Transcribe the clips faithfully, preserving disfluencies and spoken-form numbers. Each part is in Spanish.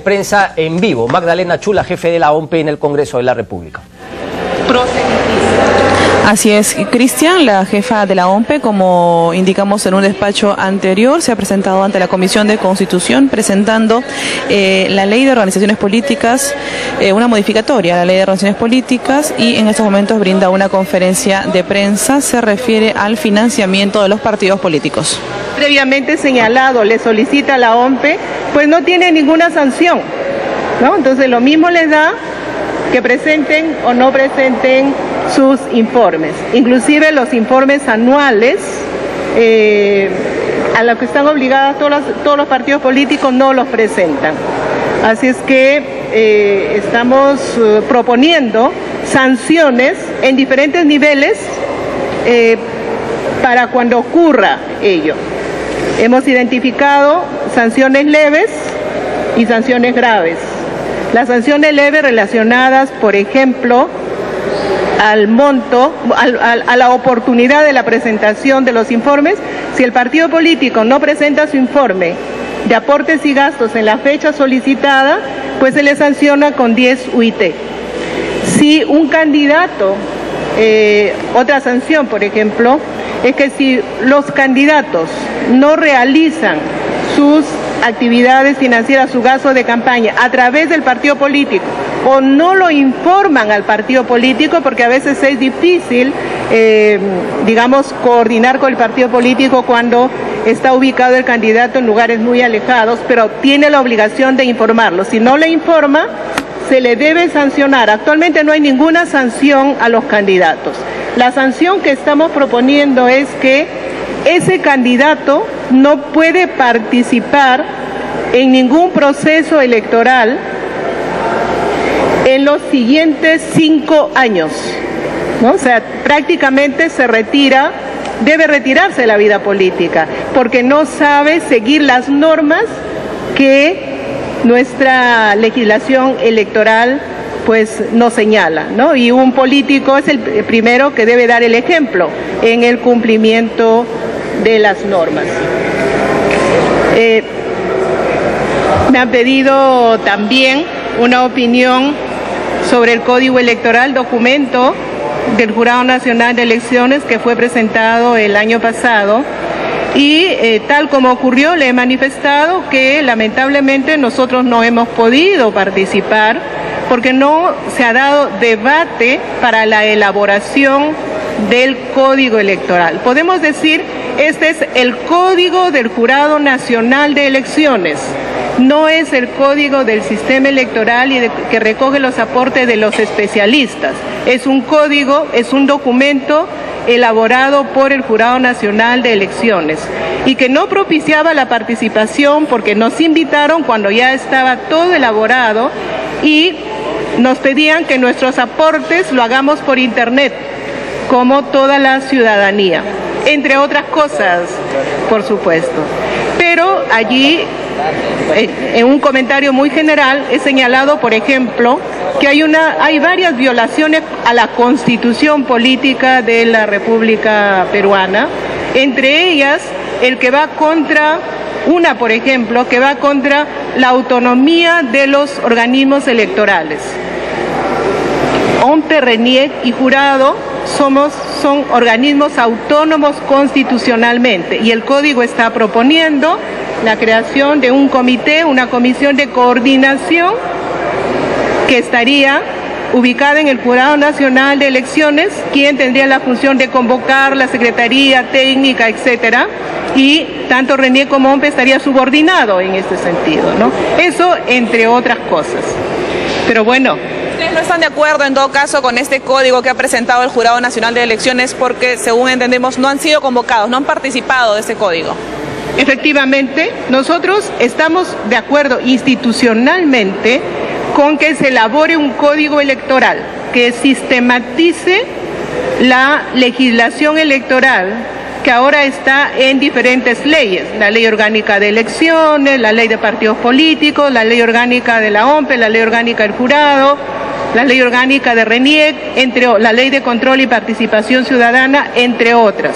Prensa en vivo, Magdalena Chú, la jefe de la O M P en el Congreso de la República. Así es, Cristian, la jefa de la O M P, como indicamos en un despacho anterior, se ha presentado ante la Comisión de Constitución presentando eh, la Ley de Organizaciones Políticas, eh, una modificatoria a la Ley de Organizaciones Políticas, y en estos momentos brinda una conferencia de prensa, se refiere al financiamiento de los partidos políticos. Previamente señalado, le solicita a la O M P, pues no tiene ninguna sanción, ¿no? Entonces lo mismo les da que presenten o no presenten sus informes, inclusive los informes anuales eh, a los que están obligadas todos los, todos los partidos políticos no los presentan. Así es que eh, estamos eh, proponiendo sanciones en diferentes niveles eh, para cuando ocurra ello. Hemos identificado sanciones leves y sanciones graves. Las sanciones leves relacionadas, por ejemplo, al monto, al, al, a la oportunidad de la presentación de los informes. Si el partido político no presenta su informe de aportes y gastos en la fecha solicitada, pues se le sanciona con diez U I T. Si un candidato, eh, otra sanción por ejemplo, es que si los candidatos no realizan sus actividades financieras, su gasto de campaña a través del partido político, o no lo informan al partido político, porque a veces es difícil, eh, digamos, coordinar con el partido político cuando está ubicado el candidato en lugares muy alejados, pero tiene la obligación de informarlo. Si no le informa, se le debe sancionar. Actualmente no hay ninguna sanción a los candidatos. La sanción que estamos proponiendo es que ese candidato no puede participar en ningún proceso electoral en los siguientes cinco años, ¿no? O sea, prácticamente se retira, debe retirarse de la vida política, porque no sabe seguir las normas que nuestra legislación electoral pues nos señala, ¿no? Y un político es el primero que debe dar el ejemplo en el cumplimiento de las normas. Eh, me han pedido también una opinión sobre el código electoral, documento del Jurado Nacional de Elecciones que fue presentado el año pasado, y eh, tal como ocurrió, le he manifestado que lamentablemente nosotros no hemos podido participar porque no se ha dado debate para la elaboración del código electoral. Podemos decir, este es el código del Jurado Nacional de Elecciones, no es el código del sistema electoral y de, que recoge los aportes de los especialistas. Es un código, es un documento elaborado por el Jurado Nacional de Elecciones y que no propiciaba la participación porque nos invitaron cuando ya estaba todo elaborado y nos pedían que nuestros aportes lo hagamos por internet, como toda la ciudadanía, entre otras cosas, por supuesto. Pero allí, en un comentario muy general, he señalado, por ejemplo, que hay una, hay varias violaciones a la Constitución política de la República Peruana, entre ellas el que va contra, una por ejemplo, que va contra la autonomía de los organismos electorales. O M P, RENIEC y Jurado somos, son organismos autónomos constitucionalmente, y el código está proponiendo la creación de un comité, una comisión de coordinación que estaría ubicada en el Jurado Nacional de Elecciones, quien tendría la función de convocar la secretaría técnica, etcétera, y tanto RENIEC como O M P estaría subordinado en este sentido, ¿no? Eso entre otras cosas. Pero bueno, ¿ustedes no están de acuerdo en todo caso con este código que ha presentado el Jurado Nacional de Elecciones porque, según entendemos, no han sido convocados, no han participado de este código? Efectivamente, nosotros estamos de acuerdo institucionalmente con que se elabore un código electoral que sistematice la legislación electoral que ahora está en diferentes leyes, la Ley Orgánica de Elecciones, la Ley de Partidos Políticos, la Ley Orgánica de la O M P, la Ley Orgánica del Jurado, la Ley Orgánica de RENIEC, entre, la Ley de Control y Participación Ciudadana, entre otras.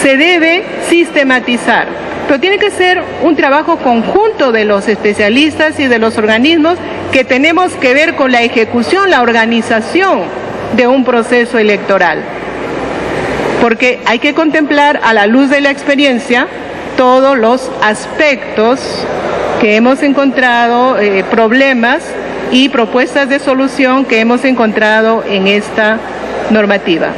Se debe sistematizar pero tiene que ser un trabajo conjunto de los especialistas y de los organismos que tenemos que ver con la ejecución, la organización de un proceso electoral. Porque hay que contemplar a la luz de la experiencia todos los aspectos que hemos encontrado, eh, problemas y propuestas de solución que hemos encontrado en esta normativa.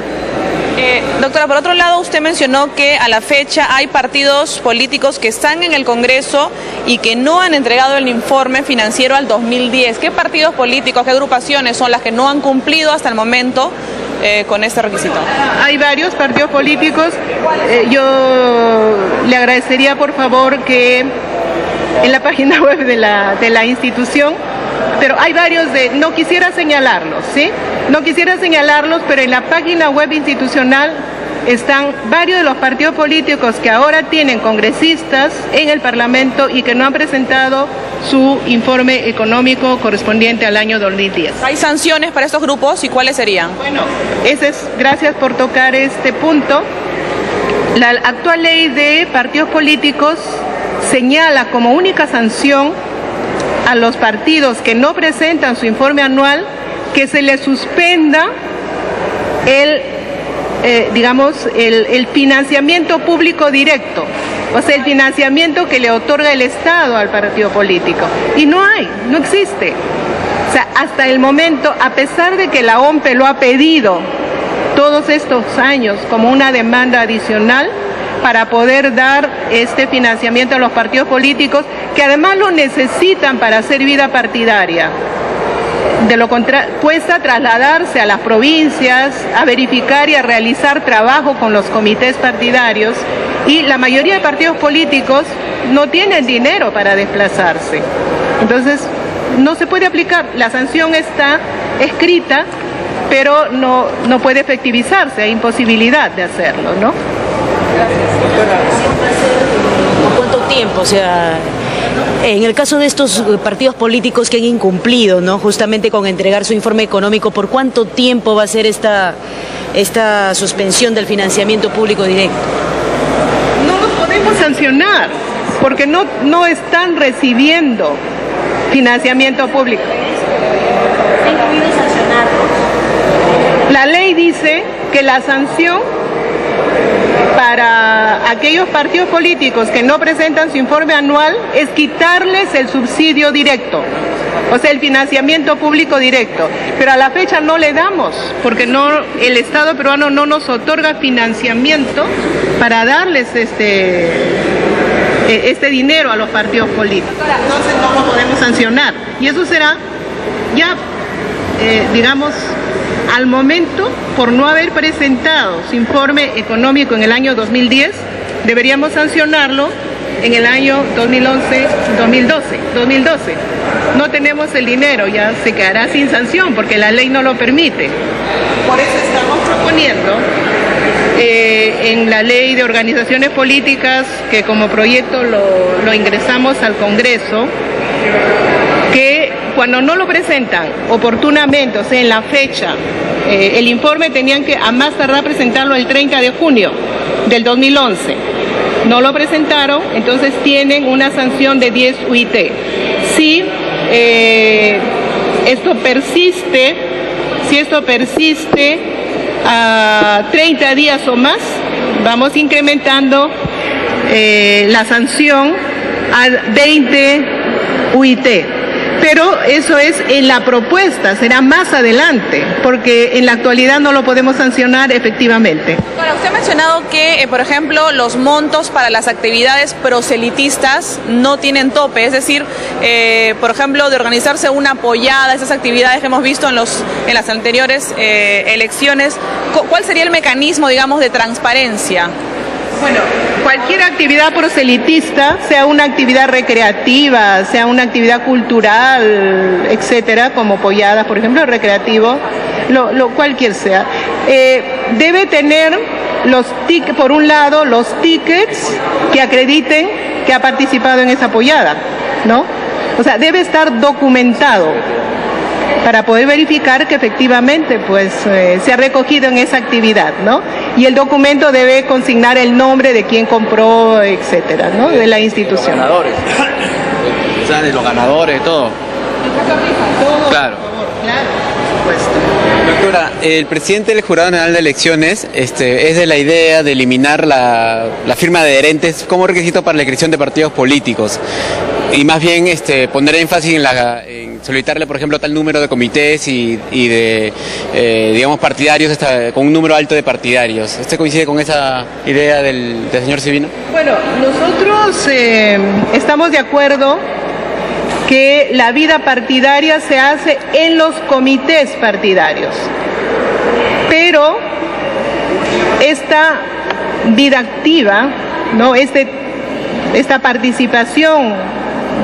Eh, doctora, por otro lado, usted mencionó que a la fecha hay partidos políticos que están en el Congreso y que no han entregado el informe financiero al dos mil diez. ¿Qué partidos políticos, qué agrupaciones son las que no han cumplido hasta el momento eh, con este requisito? Hay varios partidos políticos. Eh, yo le agradecería, por favor, que en la página web de la, de la institución, pero hay varios de, no quisiera señalarlos, ¿sí? No quisiera señalarlos, pero en la página web institucional están varios de los partidos políticos que ahora tienen congresistas en el Parlamento y que no han presentado su informe económico correspondiente al año dos mil diez. ¿Hay sanciones para estos grupos y cuáles serían? Bueno, ese es, gracias por tocar este punto. La actual ley de partidos políticos señala como única sanción a los partidos que no presentan su informe anual que se les suspenda el, eh, digamos, el, el financiamiento público directo, o sea, el financiamiento que le otorga el Estado al partido político. Y no hay, no existe. O sea, hasta el momento, a pesar de que la O M P lo ha pedido todos estos años como una demanda adicional, para poder dar este financiamiento a los partidos políticos, que además lo necesitan para hacer vida partidaria. De lo contrario, cuesta trasladarse a las provincias, a verificar y a realizar trabajo con los comités partidarios, y la mayoría de partidos políticos no tienen dinero para desplazarse. Entonces, no se puede aplicar. La sanción está escrita, pero no, no puede efectivizarse, hay imposibilidad de hacerlo, ¿no? ¿Por cuánto tiempo? O sea, en el caso de estos partidos políticos que han incumplido, ¿no?, justamente con entregar su informe económico, ¿por cuánto tiempo va a ser esta, esta suspensión del financiamiento público directo? No los podemos sancionar porque no, no están recibiendo financiamiento público. ¿Está incluido sancionarlos? La ley dice que la sanción para aquellos partidos políticos que no presentan su informe anual es quitarles el subsidio directo, o sea, el financiamiento público directo. Pero a la fecha no le damos, porque no, el Estado peruano no nos otorga financiamiento para darles este, este dinero a los partidos políticos. Entonces no lo podemos sancionar. Y eso será ya, eh, digamos, al momento, por no haber presentado su informe económico en el año dos mil diez, deberíamos sancionarlo en el año dos mil once, dos mil doce. No tenemos el dinero, ya se quedará sin sanción porque la ley no lo permite. Por eso estamos proponiendo eh, en la ley de organizaciones políticas, que como proyecto lo, lo ingresamos al Congreso, que cuando no lo presentan oportunamente, o sea, en la fecha, eh, el informe tenían que a más tardar presentarlo el treinta de junio del dos mil once. No lo presentaron, entonces tienen una sanción de diez U I T. Si eh, esto persiste, si esto persiste a treinta días o más, vamos incrementando eh, la sanción a veinte U I T. Pero eso es en la propuesta, será más adelante, porque en la actualidad no lo podemos sancionar efectivamente. Bueno, usted ha mencionado que, eh, por ejemplo, los montos para las actividades proselitistas no tienen tope, es decir, eh, por ejemplo, de organizarse una pollada, esas actividades que hemos visto en, los, en las anteriores eh, elecciones, ¿cuál sería el mecanismo, digamos, de transparencia? Bueno, cualquier actividad proselitista, sea una actividad recreativa, sea una actividad cultural, etcétera, como polladas, por ejemplo, recreativo, lo, lo cualquier sea, eh, debe tener los tickets, por un lado, los tickets que acrediten que ha participado en esa pollada, ¿no? O sea, debe estar documentado para poder verificar que efectivamente, pues, eh, se ha recogido en esa actividad, ¿no? y el documento debe consignar el nombre de quien compró, etcétera, ¿no? De la institución. De los ganadores, o sea, de los ganadores, todo. Todo. Claro. Claro, por supuesto. Doctora, el presidente del Jurado Nacional de Elecciones este, es de la idea de eliminar la, la firma de adherentes como requisito para la inscripción de partidos políticos. Y más bien este, poner énfasis en, la, en solicitarle, por ejemplo, tal número de comités y, y de, eh, digamos, partidarios, hasta, con un número alto de partidarios. ¿Este coincide con esa idea del, del señor Sivino? Bueno, nosotros eh, estamos de acuerdo que la vida partidaria se hace en los comités partidarios, pero esta vida activa, ¿no? este, esta participación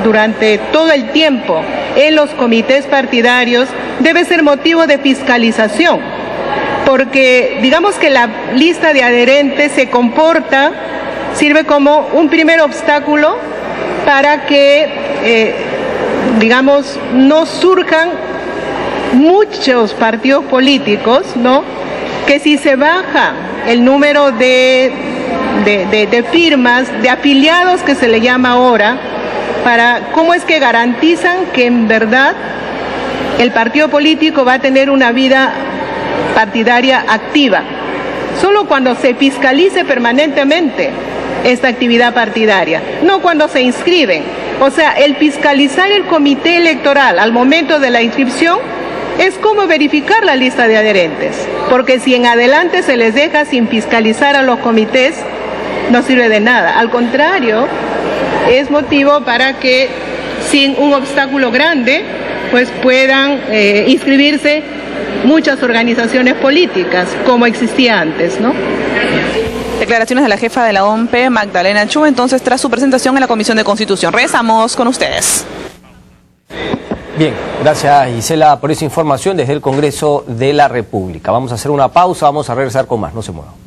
durante todo el tiempo en los comités partidarios debe ser motivo de fiscalización, porque digamos que la lista de adherentes se comporta, sirve como un primer obstáculo para que, eh, digamos, no surjan muchos partidos políticos, ¿no? Que si se baja el número de, de, de, de firmas, de afiliados que se le llama ahora, para cómo es que garantizan que en verdad el partido político va a tener una vida partidaria activa. Solo cuando se fiscalice permanentemente esta actividad partidaria, no cuando se inscriben. O sea, el fiscalizar el comité electoral al momento de la inscripción es como verificar la lista de adherentes, porque si en adelante se les deja sin fiscalizar a los comités, no sirve de nada. Al contrario, es motivo para que, sin un obstáculo grande, pues puedan eh, inscribirse muchas organizaciones políticas, como existía antes, ¿no? Declaraciones de la jefa de la O M P, Magdalena Chú, entonces, tras su presentación en la Comisión de Constitución. Regresamos con ustedes. Bien, gracias Gisela por esa información desde el Congreso de la República. Vamos a hacer una pausa, vamos a regresar con más, no se muevan.